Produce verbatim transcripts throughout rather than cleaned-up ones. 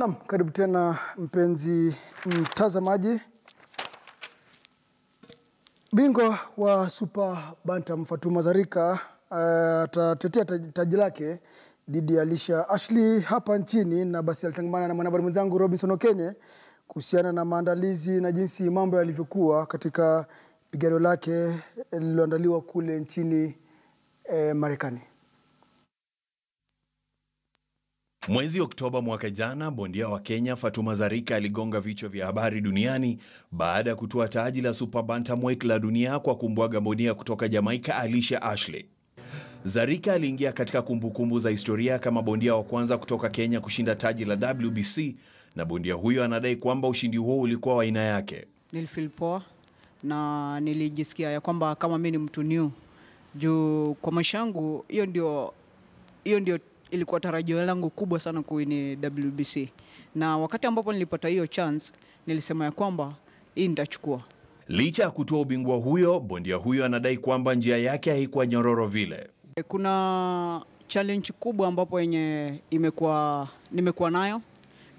Naam, karibu tena mpenzi mtazamaji. Bingwa wa Super Bantam Fatuma Zarika atatetea uh, taji lake dhidi ya Alicia Ashley hapa nchini, na basi alitangamana na mwanahabari mwenzangu Robinson Okenye kuhusiana na maandalizi na jinsi mambo yalivyokuwa katika pigano lake lililoandaliwa kule nchini eh, Marekani. Mwezi Oktoba mwaka jana, bondia wa Kenya Fatuma Zarika aligonga vichwa vya habari duniani baada ya kutoa taji la Super Bantamweight la dunia kwa kumbwaga bondia kutoka Jamaica Alicia Ashley. Zarika aliingia katika kumbukumbu za historia kama bondia wa kwanza kutoka Kenya kushinda taji la W B C, na bondia huyo anadai kwamba ushindi huo ulikuwa wa aina yake. Nilifeel poa na nilijisikia ya kwamba kama mimi ni mtu new juu kwa maisha yangu. Hiyo ndio hiyo ndio ilikuwa tarajio langu kubwa sana kuini W B C. Na wakati ambapo nilipata hiyo chance, nilisema ya kwamba hii nitachukua. Licha ya kutoa ubingwa huyo, bondia huyo anadai kwamba njia yake haikuwa nyororo vile. Kuna challenge kubwa ambapo yenye imekuwa nimekuwa nayo.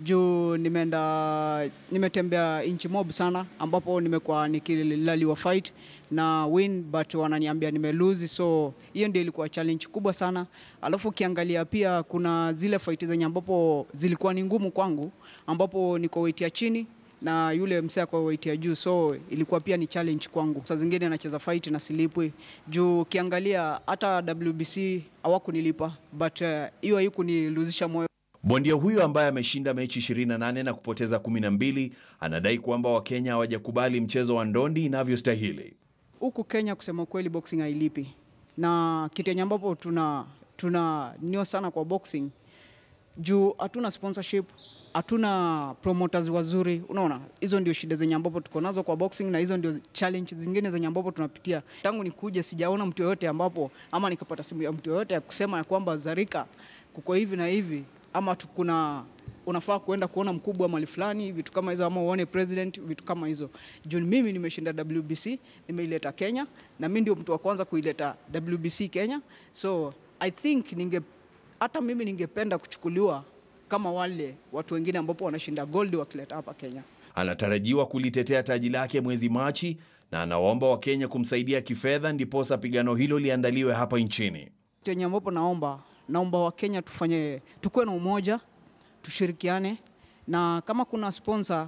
Juu nimeenda nimetembea inchi mob sana ambapo nimekuwa nikilaliwa fight na win, but wananiambia nimeluzi, so hiyo ndio ilikuwa challenge kubwa sana. Alafu kiangalia pia kuna zile fight zenye ambapo zilikuwa ni ngumu kwangu, ambapo niko weight ya chini na yule msea kwa weight ya juu, so ilikuwa pia ni challenge kwangu. Saa zingine nacheza fight na silipwe. Juu kiangalia hata W B C hawakunilipa, but hiyo uh, haikuniluzisha moyo. Bondia huyo ambaye ameshinda mechi ishirini na nane na kupoteza kumi na mbili anadai kwamba Wakenya hawajakubali mchezo wa ndondi inavyostahili. Huku Kenya kusema kweli boxing hailipi. Na kitu ambapo tuna tuna nio sana kwa boxing, juu hatuna sponsorship, hatuna promoters wazuri. Unaona, hizo ndio shida zenye ambapo tuko nazo kwa boxing, na hizo ndio challenge zingine zenye ambapo tunapitia. Tangu nikuje sijaona mtu yoyote ambapo ama nikapata simu ya mtu yoyote ya kusema ya kwamba Zarika kuko hivi na hivi, ama tukuna unafaa kuenda kuona mkubwa mali fulani, vitu kama hizo, ama uone president, vitu kama hizo. Juni mimi nimeshinda W B C, nimeileta Kenya, na mimi ndio mtu wa kwanza kuileta W B C Kenya. So I think ninge hata mimi ningependa kuchukuliwa kama wale watu wengine ambapo wanashinda gold wakileta hapa Kenya. Anatarajiwa kulitetea taji lake mwezi Machi, na anaomba wa Kenya kumsaidia kifedha ndiposa pigano hilo liandaliwe hapa nchini. Tenye ambapo naomba Naomba wa Kenya tufanye tukue na umoja, tushirikiane, na kama kuna sponsor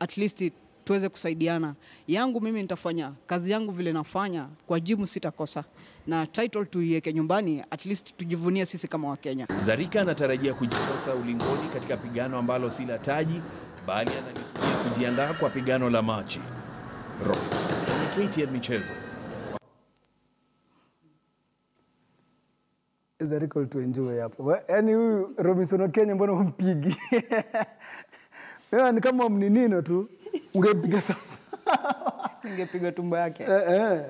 at least tuweze kusaidiana. Yangu mimi nitafanya kazi yangu vile nafanya kwa jimu, sitakosa, na title tuiweke nyumbani, at least tujivunie sisi kama wa Kenya. Zarika anatarajia kujitosa ulingoni katika pigano ambalo si la taji, bali ananitumia kujiandaa kwa pigano la Machi. K T N Michezo. Zarika to enjoy hapo. Yaani huyu Robinson Okenye mbona umpigi? Wewe ni kama mninino tu, ungepiga sasa. Ungepiga tumbo yake. Eh eh.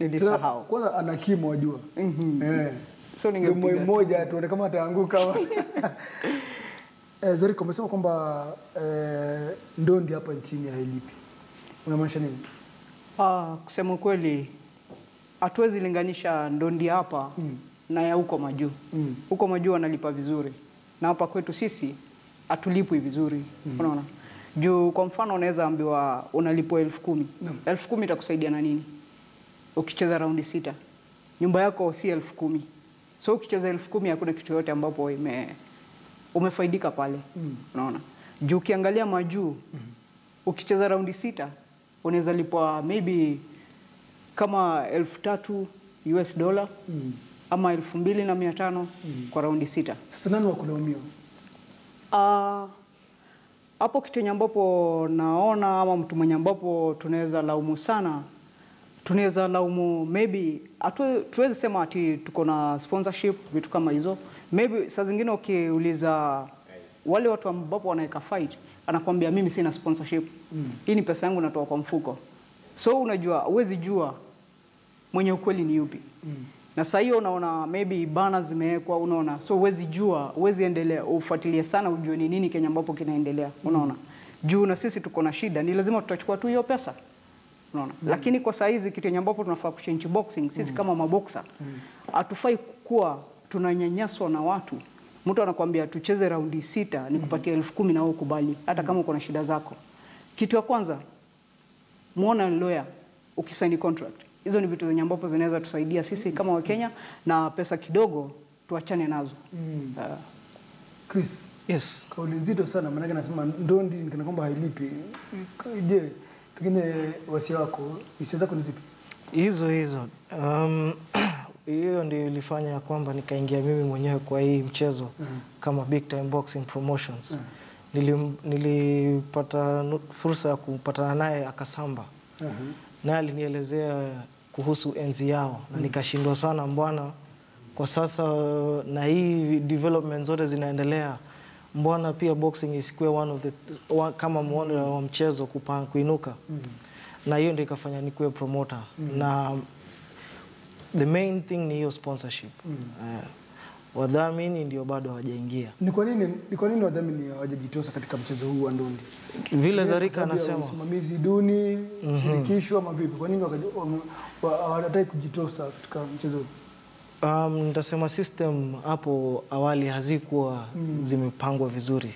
Nilisahau. Kwanza ana kimo wajua. Mhm. Eh. So ningepiga mmoja tuone kama ataanguka. Eh, Zarika umesema kwamba eh ndondi hapa nchini hailipi. Unamaanisha nini? Ah, kusema kweli hatuwezi linganisha ndondi hapa mm. na ya huko majuu. Mm. Huko majuu wanalipa vizuri, na hapa kwetu sisi hatulipwi vizuri. Mm. Unaona? Juu kwa mfano unaweza ambiwa unalipwa elfu kumi. Mm. elfu kumi itakusaidia na nini? Ukicheza raundi sita. Nyumba yako si elfu kumi. So ukicheza elfu kumi hakuna kitu yote ambapo ime umefaidika pale. Mm. Unaona? Juu ukiangalia majuu mm. ukicheza raundi sita unaweza lipwa maybe kama elfu tatu U S dollar mm. ama elfu mbili na mia tano mm. kwa raundi sita. Sasa nani wakulaumiwa? Ah uh, hapo kitu ambapo naona ama mtu mwenye ambapo tunaweza laumu sana, tunaweza laumu maybe atu tuweze sema ati tuko na sponsorship, vitu kama hizo. Maybe saa zingine ukiuliza wale watu ambapo wanaeka fight anakuambia mimi sina sponsorship. Mm. Hii ni pesa yangu natoa kwa mfuko. So unajua huwezi jua mwenye ukweli ni yupi. Mm. Na sasa hiyo unaona maybe bana zimewekwa, unaona, so huwezi jua, huwezi endelea ufuatilie sana ujue ni nini Kenya ambapo kinaendelea. Mm. Unaona, juu na sisi tuko na shida, ni lazima tutachukua tu hiyo pesa, unaona. Mm. Lakini kwa saa hizi kitu ambapo tunafaa kuchange boxing sisi mm. kama maboxer, mm. atufai kuwa tunanyanyaswa na watu Mtu anakuambia tucheze raundi sita nikupatia elfu kumi na wewe kubali hata kama uko na shida zako. Kitu ya kwanza, muona lawyer ukisaini contract. Hizo ni vitu ambapo zinaweza tusaidia sisi kama Wakenya, na pesa kidogo tuachane nazo. Mm. Uh, Chris. Yes. Kauli nzito sana, maana nasema ndondi nikana kwamba hailipi. Je, pengine wasi wako, hisia zako ni zipi? Hizo hizo. Um hiyo ndio ilifanya kwamba nikaingia mimi mwenyewe kwa hii mchezo mm -hmm. kama Big Time Boxing Promotions. Mm -hmm. Nili, nilipata fursa ya kupatana naye Akasamba. Mhm. Mm na alinielezea kuhusu enzi yao mm -hmm. na nikashindwa sana mbwana. Kwa sasa na hii development zote zinaendelea, mbona pia boxing isikwe one of the one, kama mmoja wa mchezo kupanga kuinuka. Mm -hmm. Na hiyo ndio ikafanya nikuwe promoter. Mm -hmm. Na the main thing ni hiyo sponsorship. Mm -hmm. Uh, wadhamini ndio bado hawajaingia. Ni kwa nini ni kwa nini wadhamini hawajajitosa katika mchezo huu wa ndondi? Vile Zarika anasema usimamizi duni, mm -hmm. shirikisho ama vipi? Kwa nini hawataki kujitosa katika mchezo huu? Um, nitasema system hapo awali hazikuwa mm. zimepangwa vizuri.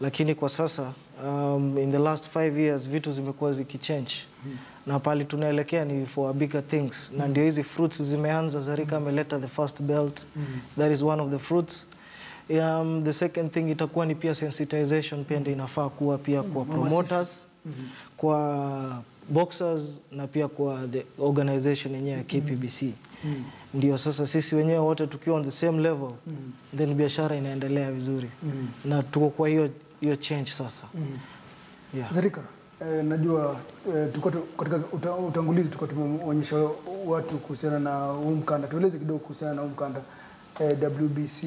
Lakini kwa sasa um, in the last five years vitu zimekuwa zikichange. Mm. Na pali tunaelekea ni for bigger things. Mm. Na ndio hizi fruits zimeanza. Zarika ameleta the first belt. Mm. That is one of the fruits. Um, the second thing itakuwa ni pia sensitization, pia ndio inafaa kuwa pia kwa promoters, mm -hmm. kwa boxers na pia kwa the organization yenyewe K P B C. Mm. Ndio sasa sisi wenyewe wote tukiwa on the same level, mm. then biashara inaendelea vizuri. Mm. Na tuko kwa hiyo hiyo change sasa. Mm. Yeah. Zarika, eh, najua eh, tuko katika utangulizi tuko tumeonyesha watu kuhusiana na umkanda. Tueleze kidogo kuhusiana na umkanda eh, W B C.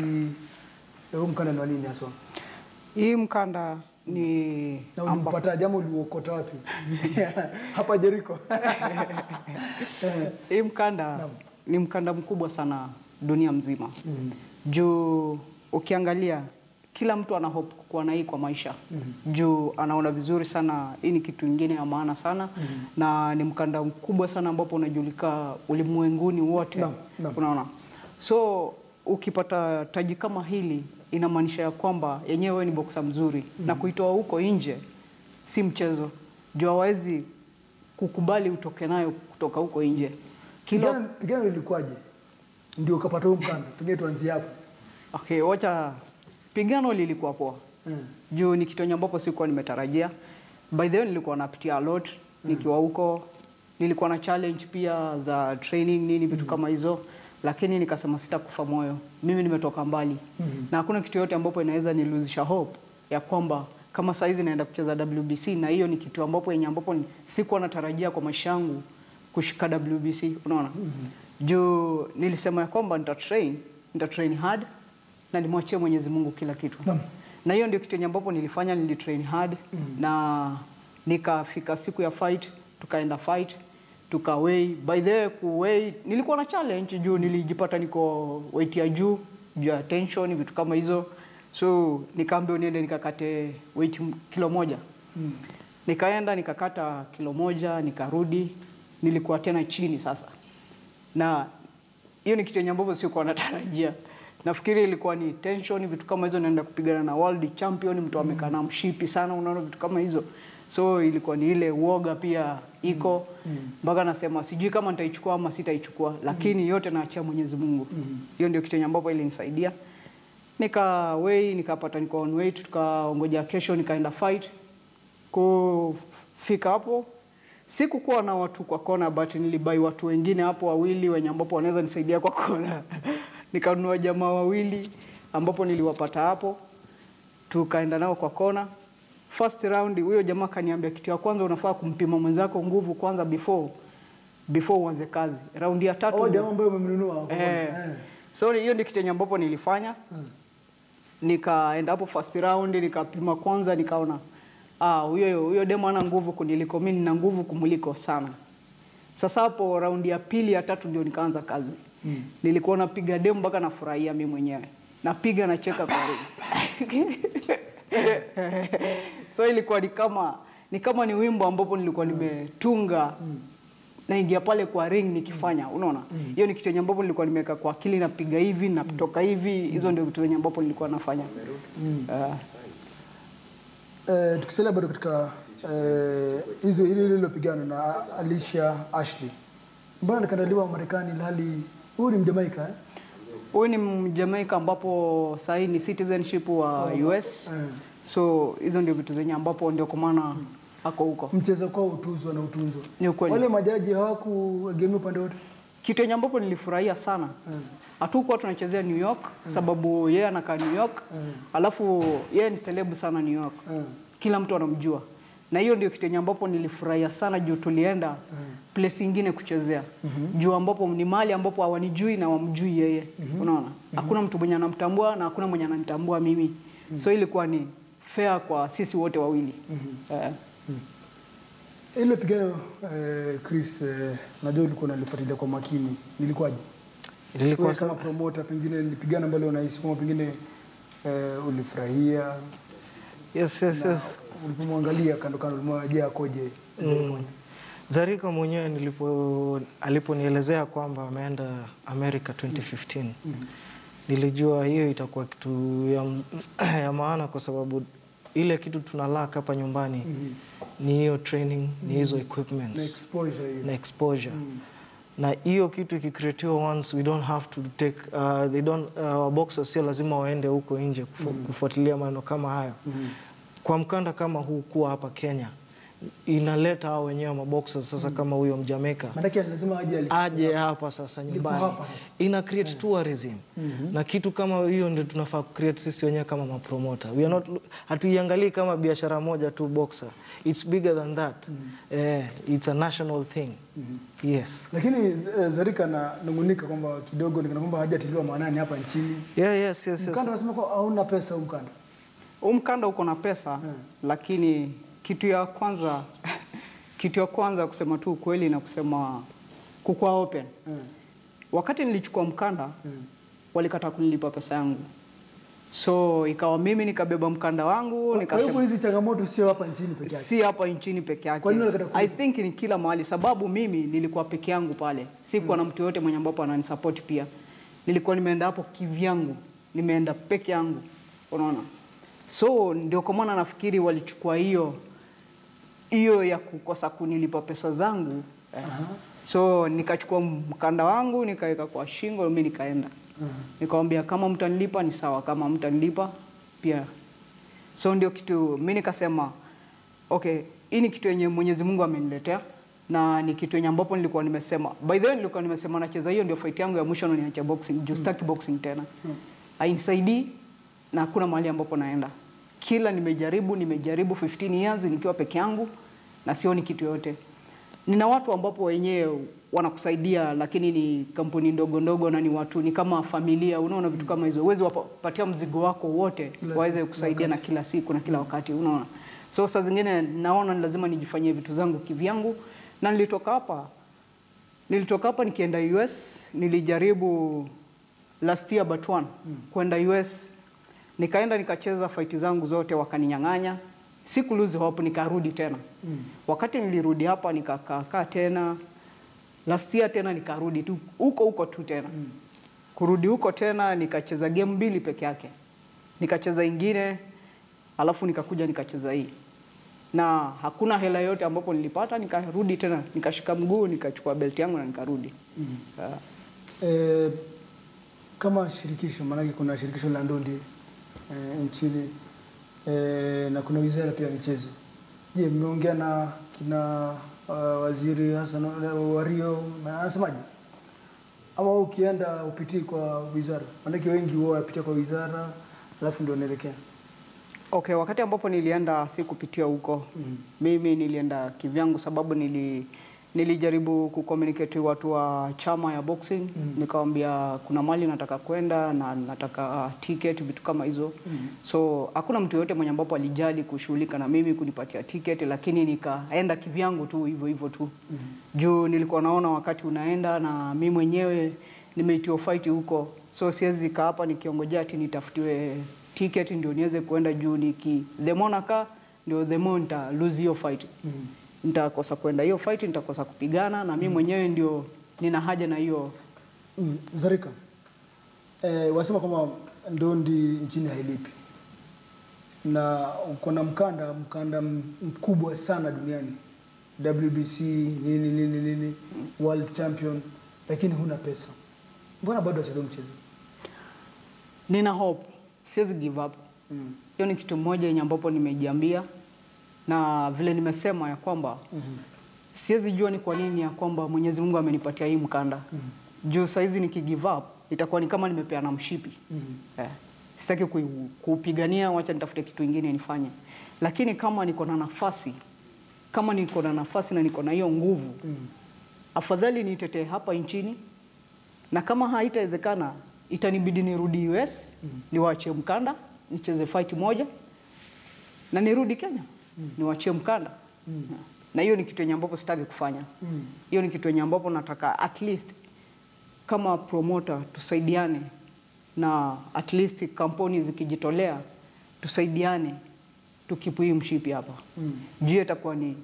Eh, umkanda ni nini hasa? Hii mkanda ni ulipata jamu uliokota wapi? Hapa Jericho. Hii mkanda no. ni mkanda mkubwa sana dunia mzima. Mm -hmm. Juu ukiangalia kila mtu ana hope kuwa na hii kwa maisha. Mm -hmm. Juu anaona vizuri sana, hii ni kitu kingine ya maana sana. Mm -hmm. Na ni mkanda mkubwa sana ambapo unajulika ulimwenguni wote. No, no. Unaona? So ukipata taji kama hili inamaanisha ya kwamba yenyewe ni boxer mzuri, mm -hmm. na kuitoa huko nje si mchezo. Juu hawezi kukubali utoke nayo kutoka huko nje. Kila pigano lilikuaje ndio ukapata huo mkanda? Pigano tuanzie hapo. Okay, wacha pigano lilikuwa poa. Mm. Juu ni kitu ambacho sikuwa nimetarajia. By the way nilikuwa napitia a lot nikiwa huko. Nilikuwa na challenge pia za training nini vitu mm. kama hizo, lakini nikasema sitakufa moyo. Mimi nimetoka mbali. Mm -hmm. Na hakuna kitu yote ambapo inaweza niluzisha hope ya kwamba kama saizi naenda kucheza W B C, na hiyo ni kitu ambapo yenye ambapo sikuwa natarajia kwa maisha yangu. Kushika W B C, unaona? Mm -hmm. Juu nilisema ya kwamba nita train, nita train hard na nimwachie Mwenyezi Mungu kila kitu. Mm -hmm. Na hiyo ndio kitu ambapo nilifanya, nilitrain hard mm -hmm. na nikafika siku ya fight, tukaenda fight, tukaweigh. By the way kuweigh nilikuwa na challenge juu nilijipata niko weight ya juu, juu ya tension vitu kama hizo. So nikaambia niende nikakate weight kilo moja. Mm -hmm. Nikaenda nikakata kilo moja, nikarudi. Nilikuwa tena chini sasa. Na hiyo ni kitu ambacho sikuwa natarajia. Nafikiri ilikuwa ni tension vitu kama hizo, naenda kupigana na world champion mtu amekaa na mshipi sana, unaona vitu kama hizo. So ilikuwa ni ile uoga pia iko mpaka mm. nasema sijui kama nitaichukua ama sitaichukua, lakini mm. yote naachia Mwenyezi Mungu. Hiyo mm. ndio kitu ambacho ilinisaidia. Nika weigh, nikapata niko on weight, tukaongoja kesho nikaenda fight. Kufika hapo sikuwa na watu kwa kona, but nilibai watu wengine hapo wawili wenye ambapo wanaweza nisaidia kwa kona. Nikanunua jamaa wawili ambapo niliwapata hapo. Tukaenda nao kwa kona. First round huyo jamaa kaniambia kitu ya kwanza unafaa kumpima mwenzako nguvu kwanza before before uanze kazi. Round ya tatu. Oh, jamaa ambaye umemnunua hapo. Eh. So hiyo ndio kitu ambapo nilifanya. Hmm. Nikaenda hapo first round nikapima kwanza, nikaona ah, huyo huyo demo ana nguvu kuniliko mimi, na nguvu kumuliko sana. Sasa hapo raundi ya pili ya tatu ndio nikaanza kazi. Mm. Nilikuwa napiga demo mpaka nafurahia mimi mwenyewe. Napiga na cheka karibu. So ilikuwa ni kama ni kama ni wimbo ambapo nilikuwa nimetunga. Mm. na ingia pale kwa ring nikifanya, unaona? Mm. Hiyo ni kitu ambapo nilikuwa nimeka kwa akili na piga hivi na kutoka hivi, hizo ndio vitu ambapo nilikuwa nafanya. Mm. Uh, eh tukisema bado katika eh hizo ile ile lilopigana na Alicia Ashley. Mbona kanaliwa Marekani lali huyu ni Mjamaika eh? Huyu ni Mjamaika ambapo sahi ni citizenship wa oh, U S. Eh. So hizo ndio vitu zenye ambapo ndio kwa maana hako huko. Mchezo kwa utuzwa na utunzo. Wale majaji hawakuegemea upande wote. Kitu yenye ambapo nilifurahia sana. Mm. Hatukuwa tunachezea New York mm. sababu yeye anakaa New York. Mm. Alafu yeye ni celeb sana New York. Mm. Kila mtu anamjua. Na hiyo ndio kitu yenye ambapo nilifurahia sana juu tulienda mm. place nyingine kuchezea. Mm -hmm. Juu ambapo ni mali ambapo hawanijui na wamjui yeye. Mm -hmm. Unaona? Mm -hmm. Hakuna mtu mwenye anamtambua na hakuna mwenye ananitambua mimi. Mm. So ilikuwa ni fair kwa sisi wote wawili. Mm -hmm. uh, Hmm. Ile pigano eh, Chris eh, najua ulikuwa unalifuatilia kwa makini. Nilikuwaje? Nilikuwa kama promoter pengine nilipigana mbali unahisi kama pengine eh, ulifurahia. Yes yes na, yes. Ulipomwangalia kando kando ulimwaje akoje? Mm. Zarika mwenyewe nilipo aliponielezea kwamba ameenda America twenty fifteen. Mm. Nilijua hiyo itakuwa kitu ya, ya maana kwa sababu ile kitu tunalaka hapa nyumbani mm -hmm. ni hiyo training, ni hizo mm -hmm. equipments, na exposure, yeah. na exposure. Mm -hmm. Na hiyo kitu ikikreatiwa once we don't have to take uh, they don't uh, our boxers sio lazima waende huko nje kufo, mm -hmm. kufuatilia maneno kama hayo. Mm -hmm. Kwa mkanda kama huu kuwa hapa Kenya inaleta hao wenyewe maboxers sasa mm -hmm. kama huyo Mjamaika. Maana lazima aje aje hapa sasa nyumbani. Ina create yeah. tourism. Mm -hmm. Na kitu kama hiyo ndio tunafaa ku create sisi wenyewe kama ma promoter. We are not hatuiangalie kama biashara moja tu boxer. It's bigger than that. Mm -hmm. Eh, it's a national thing. Mm -hmm. Yes. Lakini Zarika na nungunika kwamba kidogo nikana kwamba hajatiliwa maanani hapa nchini. Yeah, yes, yes. Mkanda yes. Unasema kwa hauna pesa umkanda. Umkanda uko na pesa yeah. lakini kitu ya kwanza kitu ya kwanza kusema tu kweli na kusema kukua open. Mm. Wakati nilichukua mkanda mm. walikataa kunilipa pesa yangu. So ikawa mimi nikabeba mkanda wangu nikasema. Kwa hiyo hizi changamoto sio hapa nchini peke yake. Si hapa nchini peke yake. I think ni kila mahali sababu mimi nilikuwa peke yangu pale. Sikuwa mm. na mtu yote mwenye ambapo ananisupport pia. Nilikuwa nimeenda hapo kivyangu, nimeenda peke yangu. Unaona? So ndio kwa maana nafikiri walichukua hiyo hiyo ya kukosa kunilipa pesa zangu. Uh-huh. So nikachukua mkanda wangu nikaweka kwa shingo mimi nikaenda. Uh-huh. Nikamwambia kama mtanilipa ni sawa, kama mtanilipa pia. So ndio kitu mimi nikasema okay, hii ni kitu yenye Mwenyezi Mungu ameniletea na ni kitu yenye ambapo nilikuwa nimesema. By the way nilikuwa nimesema nacheza hiyo ndio fight yangu ya mwisho na niacha boxing, just hmm. staki boxing tena. Hmm. Hainisaidii na hakuna mahali ambapo naenda. Kila nimejaribu, nimejaribu fifteen years nikiwa peke yangu na sioni kitu yote. Nina watu ambapo wenyewe wanakusaidia lakini ni kampuni ndogo ndogo na ni watu ni kama familia, unaona vitu kama hizo. Uweze wapatia mzigo wako wote, waweze kusaidia na kila siku na kila wakati, unaona. So saa zingine naona ni lazima nijifanyie vitu zangu kivyangu na nilitoka hapa. Nilitoka hapa nikienda U S, nilijaribu last year but one hmm. kwenda U S. Nikaenda nikacheza fight zangu zote wakaninyang'anya. Sikuluzi hapo nikarudi tena. Mm. Wakati nilirudi hapa nikakaa tena. Last year tena nikarudi tu huko huko tu tena. Mm. Kurudi huko tena nikacheza game mbili peke yake. Nikacheza ingine alafu nikakuja nikacheza hii. Na hakuna hela yote ambapo nilipata nikarudi tena nikashika mguu nikachukua belt yangu na nikarudi. Mm. Uh. Eh, kama shirikisho maana kuna shirikisho la ndondi E, nchini e, na kuna wizara pia michezo. Je, mmeongea na kina uh, waziri Hassan Wario na anasemaje? Ama ukienda upitie kwa wizara. Maana wengi wao wapitia kwa wizara alafu ndio naelekea. Okay, wakati ambapo nilienda sikupitia huko. Mm. Mimi nilienda kivyangu sababu nili nilijaribu kucommunicate watu wa chama ya boxing. Mm. Nikamwambia kuna mali nataka kwenda na nataka ticket vitu kama hizo. Mm. So hakuna mtu yote mwenye ambapo alijali kushughulika na mimi kunipatia ticket lakini nikaenda kivyangu tu hivyo hivyo tu. Mm. Juu nilikuwa naona wakati unaenda na mimi mwenyewe nimeitio fight huko. So siwezi kaa hapa nikiongojea ati nitafutiwe ticket ndio niweze kwenda juu niki. The monaka ndio the monta lose your fight. Mm. nitakosa kwenda hiyo fight, nitakosa kupigana na mimi mwenyewe ndio nina haja na hiyo. Mm, Zarika, eh, wasema kama ndondi nchini hailipi, na kuna mkanda mkanda mkubwa sana duniani, W B C nini nini nini, world champion, lakini huna pesa, mbona bado unacheza mchezo? Nina hope, siwezi give up. Mm. Hiyo ni kitu moja yenye ambapo nimejiambia, na vile nimesema ya kwamba mm -hmm. siwezi jua ni kwa nini ya kwamba Mwenyezi Mungu amenipatia hii mkanda. Mm -hmm. Juu saizi niki give up itakuwa ni kama nimepeana mshipi. Mm -hmm. Eh, sitaki kupigania, wacha nitafute kitu kingine nifanye. Lakini kama niko na nafasi, kama niko na nafasi na niko na hiyo nguvu, mm -hmm. afadhali nitetee hapa nchini, na kama haitawezekana itanibidi nirudi U S, mm -hmm. niwaache mkanda, nicheze fight moja na nirudi Kenya. Mm. Niwachie mkanda. Mm. Na hiyo ni kitu yenye ambapo sitaki kufanya. Hiyo mm. ni kitu yenye ambapo nataka at least kama promoter tusaidiane, na at least kampuni zikijitolea tusaidiane tukipui mshipi hapa. Mm. Juu itakuwa ni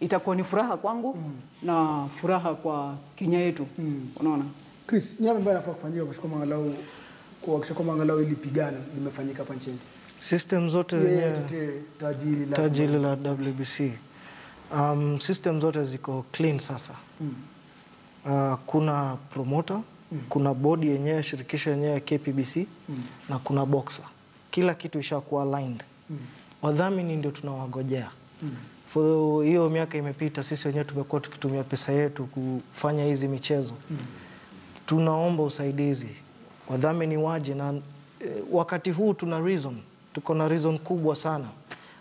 itakuwa ni furaha kwangu mm. na furaha kwa Kenya yetu. Mm. Unaona? Chris, ni ambaye anafaa kufanyia kwa shukuma angalau kwa kishakoma angalau ili pigana limefanyika hapa nchini. System zote yeah, tajiri la, tajiri la W B C. Um, system zote ziko clean sasa. Mm. Uh, kuna promoter, mm. kuna body yenyewe, shirikisho yenyewe K P B C, mm. na kuna boxer. Kila kitu ishakuwa aligned. Mm. Wadhamini ndio tunawagojea. Mm. For hiyo miaka imepita sisi wenyewe tumekuwa tukitumia pesa yetu kufanya hizi michezo. Mm. Tunaomba usaidizi. Wadhamini waje, na wakati huu tuna reason tuko na reason kubwa sana.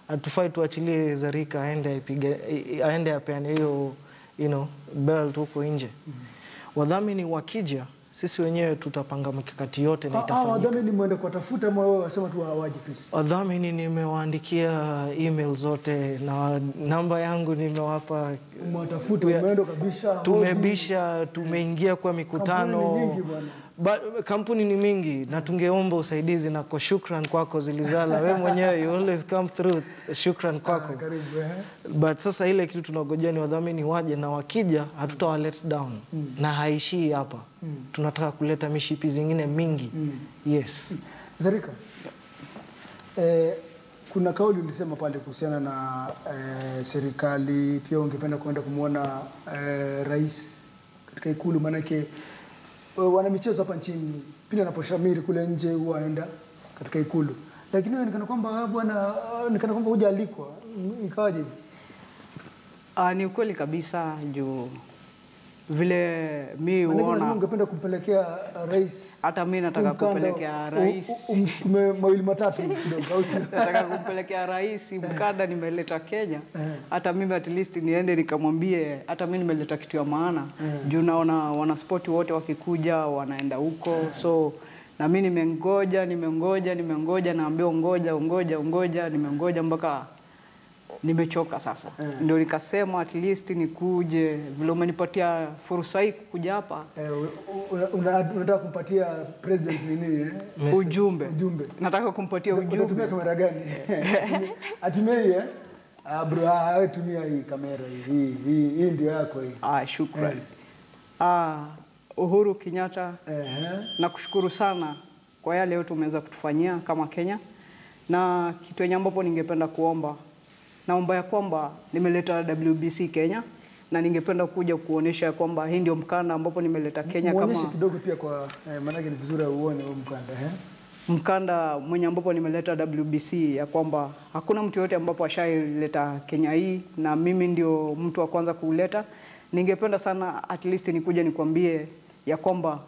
Atufai tuachilie Zarika aende aipige aende apeane hiyo you know belt huko nje. Mm -hmm. Wadhamini wakija sisi wenyewe tutapanga mikakati yote na itafanyika. Ah, wadhamini muende kuwatafuta ama wao wasema tu waje please? Wadhamini nimewaandikia email zote na namba yangu nimewapa. Mwatafuta muende kabisa. Tumebisha, tumeingia kwa mikutano. Kampuni nyingi bwana. But, kampuni ni mingi na tungeomba usaidizi, na kwa shukran kwako Zilizala wewe mwenyewe, you always come through, shukran kwako. But sasa ile kitu tunagojea ni wadhamini waje, na wakija hatutawa let down. Mm. Na haishi hapa. Mm. Tunataka kuleta mishipi zingine mingi. Mm. Yes. Zarika, eh, kuna kauli ulisema pale kuhusiana na eh, serikali, pia ungependa kwenda kumuona eh, rais katika ikulu, maana yake wana michezo hapa nchini pili anaposhamiri kule nje huaenda katika ikulu, lakini wewe nikana kwamba bwana nikana kwamba hujaalikwa, nikawaje? Ah, ni ukweli kabisa juu vile mimi huona ungependa kumpelekea rais. Hata mimi nataka kumpelekea rais umsukume mawili matatu kidogo, au si nataka kumpelekea rais mkada nimeleta Kenya, hata mimi at least niende nikamwambie hata mimi nimeleta kitu ya maana. Juu naona wana sport wote wakikuja wanaenda huko, so na mimi nimengoja nimengoja nimengoja naambia ngoja ngoja ngoja nimengoja mpaka nimechoka sasa. Yeah. Ndio nikasema at least nikuje, vile umenipatia fursa hii kuja hapa. Yeah, unataka kumpatia president nini eh? Ujumbe. Ujumbe. Nataka kumpatia ujumbe. Unatumia kamera gani? Atumie eh? Ah bro, ah tumia hii kamera hii. Hii hii ndio yako hii. Ah, shukrani. Ah, Uhuru Kenyatta. Nakushukuru sana kwa yale yote umeweza kutufanyia kama Kenya. Na kitu yenye ambapo ningependa kuomba, naomba ya kwamba nimeleta W B C Kenya, na ningependa kuja kuonesha kwamba hii ndio mkanda ambapo nimeleta Kenya. Mwoneshe kama muoneshe kidogo pia kwa eh, maana yake ni vizuri uone huo mkanda eh? Mkanda mwenye ambapo nimeleta W B C, ya kwamba hakuna mtu yote ambapo ashaileta Kenya hii, na mimi ndio mtu wa kwanza kuuleta. Ningependa sana at least nikuja nikwambie ya kwamba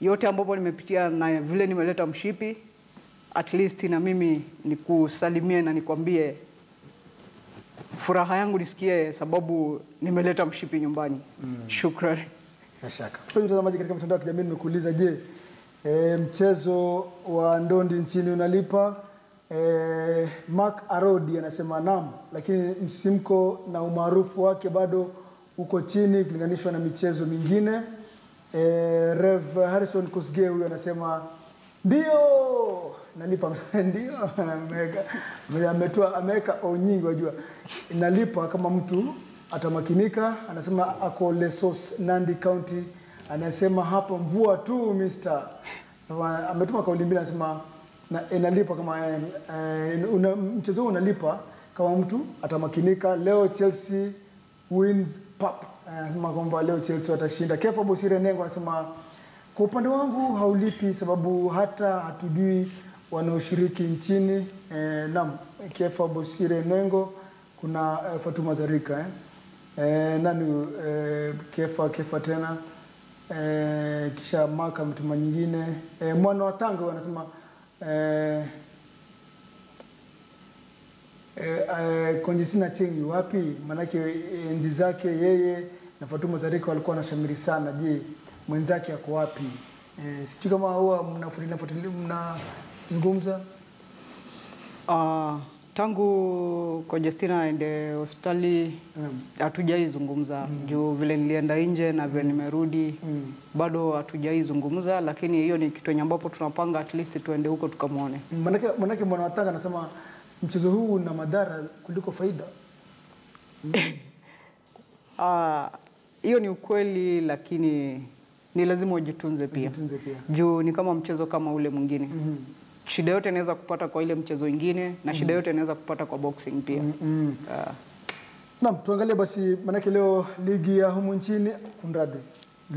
yote ambapo nimepitia na vile nimeleta mshipi, at least na mimi nikusalimie na nikwambie furaha yangu nisikie sababu nimeleta mshipi nyumbani. Mm. Shukrani. Nashaka. Kwa mtazamaji katika mtandao wa kijamii nimekuuliza, je, e, mchezo wa ndondi nchini unalipa? E, Mark Arodi anasema naam, lakini msimko na umaarufu wake bado uko chini kulinganishwa na michezo mingine. E, Rev Harrison Kosgeu anasema ndio nalipa ndio ameka ametoa ameka onyingo jua nalipa kama mtu atamakinika anasema ako Lesos Nandi County anasema hapo mvua tu mister ametuma kauli mbili anasema na inalipa kama uh, mchezo unalipa kama mtu atamakinika leo Chelsea wins pap anasema kwamba leo Chelsea watashinda. Kefa Bosire Nengo anasema kwa upande wangu haulipi sababu hata hatujui wanaoshiriki nchini. Eh, na Kefa Bosire Nengo kuna eh, Fatuma Zarika eh, eh nani eh, Kefa Kefa tena eh, kisha maka mtu mwingine eh, mwana wa Tanga anasema eh eh Konjisina Chengi wapi manake enzi zake yeye na Fatuma Zarika walikuwa wanashamiri sana. Je, mwenzake yako wapi? Eh, sijui kama huwa mnafuatilia fuatilia mnazungumza. Ah uh, tangu Konjisina aende hospitali hatujaizungumza mm. juu vile nilienda nje na vile nimerudi mm. bado hatujaizungumza, lakini hiyo ni kitu ambapo tunapanga at least tuende huko tukamuone. Manake manake mwana wa Tanga anasema mchezo huu una madhara kuliko faida. Ah mm. Hiyo ni ukweli, lakini ni lazima ujitunze pia. Ujitunze pia. Juu ni kama mchezo kama ule mwingine. Mm -hmm. Shida yote inaweza kupata kwa ile mchezo mwingine na shida yote inaweza kupata kwa boxing pia. Mm -hmm. Uh. Naam, tuangalie basi manake leo ligi ya humu nchini kundrade.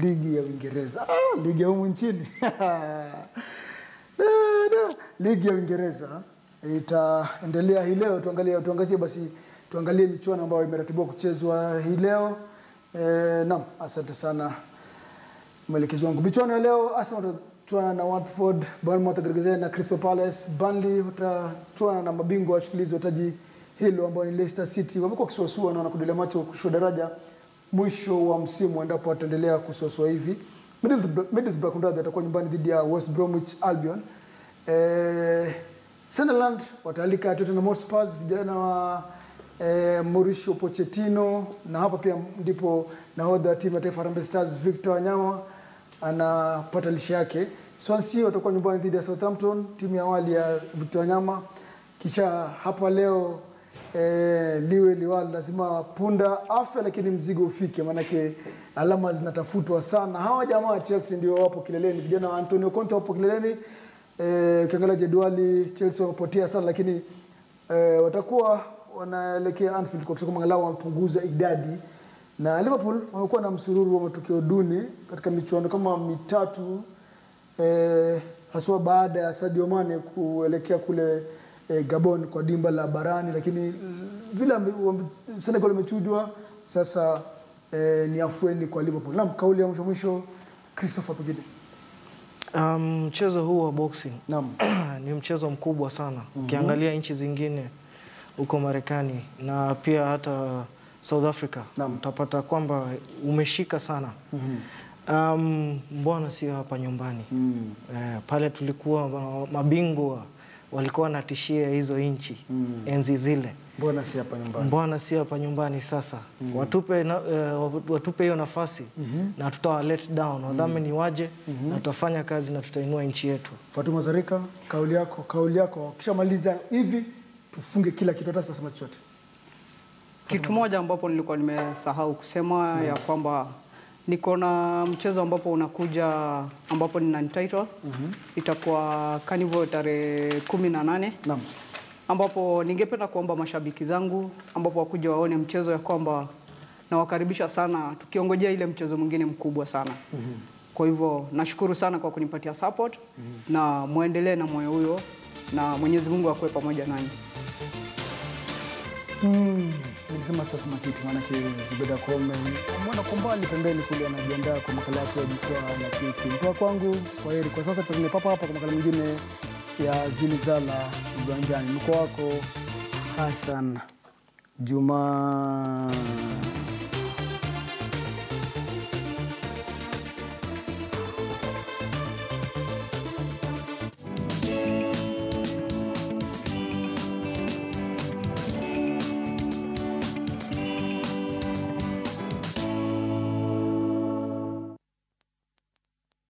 Ligi ya Uingereza. Ah, ligi ya humu nchini. Ligi ya Uingereza itaendelea hii leo. Tuangalie tuangazie basi tuangalie michuano ambayo imeratibiwa kuchezwa hii leo. Eh, naam, asante sana mwelekezi wangu. Michuano ya leo Arsenal watachuana na Watford, Bournemouth watagerezea na Crystal Palace, Burnley watachuana na mabingwa washikilizi wa taji hilo ambao ni Leicester City. Wamekuwa kisuasua na wanakudelea macho kushuka daraja mwisho wa msimu endapo wataendelea kusuasua hivi. Middlesbrough kundaza atakuwa nyumbani dhidi ya West Bromwich Albion. Eh, Sunderland wataalika Tottenham Hotspur, vijana wa Eh, Mauricio Pochettino, na hapa pia ndipo nahodha timu ya Taifa Harambee Stars Victor Wanyama anapata lishe yake. Swansea watakuwa nyumbani dhidi ya Southampton, timu ya awali ya Victor Wanyama. Kisha hapa leo eh, liwe liwalo lazima punda afya lakini mzigo ufike, maana yake alama zinatafutwa sana. Hawa jamaa Chelsea ndio wapo kileleni, vijana wa Antonio Conte wapo kileleni. Eh, ukiangalia jedwali Chelsea wamepotea sana, lakini eh, watakuwa wanaelekea Anfield kwa sababu angalau wamepunguza idadi. Na Liverpool wamekuwa na msururu wa matokeo duni katika michuano kama mitatu eh, haswa baada ya Sadio Mane kuelekea kule eh, Gabon kwa dimba la barani, lakini vile Senegal imechujwa sasa eh, ni afueni kwa Liverpool. Na kauli ya mwisho mwisho Christopher Pogede. Um, mchezo huu wa boxing naam ni mchezo mkubwa sana ukiangalia mm -hmm. nchi zingine uko Marekani na pia hata South Africa utapata kwamba umeshika sana. Mhm. Mm um, mbona sio hapa nyumbani? Mm. Eh, pale tulikuwa mabingwa walikuwa wanatishia hizo nchi mm. enzi zile. Mbona sio hapa nyumbani? Mbona sio hapa nyumbani sasa? Mm. Watupe na, eh, watupe hiyo nafasi mm -hmm. na tutawa let down. Wadhamini waje mm -hmm. na tutafanya kazi na tutainua nchi yetu. Fatuma Zarika, kauli yako, kauli yako. Kisha maliza hivi tufunge kila kitu hata sasa machote. Kitu moja ambapo nilikuwa nimesahau kusema mm. ya kwamba niko na mchezo ambapo unakuja ambapo nina title mm -hmm. itakuwa Carnival tarehe kumi na nane. Naam. Ambapo ningependa kuomba mashabiki zangu ambapo wakuje waone mchezo ya kwamba na wakaribisha sana tukiongojea ile mchezo mwingine mkubwa sana. Mm -hmm. Kwa hivyo nashukuru sana kwa kunipatia support mm -hmm. na muendelee na moyo huyo na Mwenyezi Mungu akuwe pamoja nanyi. Mm, nilisema sasa makitu maana kile Zubeda Kome. Mwana kumbali pembeni kule anajiandaa kwa makala yake ya jukwaa la kiki. Mtoa kwangu kwa heri kwa sasa tuendelee papa hapa kwa makala nyingine ya Zilizala Uwanjani. Mko wako Hassan Juma.